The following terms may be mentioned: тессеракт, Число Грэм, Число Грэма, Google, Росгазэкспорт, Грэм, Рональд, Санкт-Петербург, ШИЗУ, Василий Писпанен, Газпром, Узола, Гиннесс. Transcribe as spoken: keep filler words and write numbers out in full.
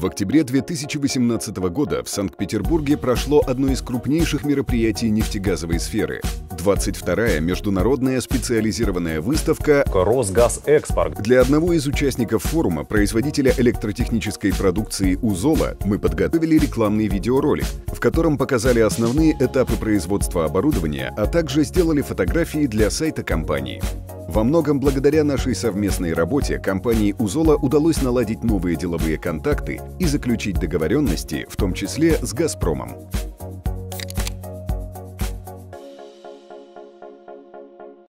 В октябре две тысячи восемнадцатого года в Санкт-Петербурге прошло одно из крупнейших мероприятий нефтегазовой сферы – двадцать вторая международная специализированная выставка «Росгазэкспорт». Для одного из участников форума, производителя электротехнической продукции «Узола», мы подготовили рекламный видеоролик, в котором показали основные этапы производства оборудования, а также сделали фотографии для сайта компании. Во многом благодаря нашей совместной работе компании «Узола» удалось наладить новые деловые контакты и заключить договоренности, в том числе с «Газпромом».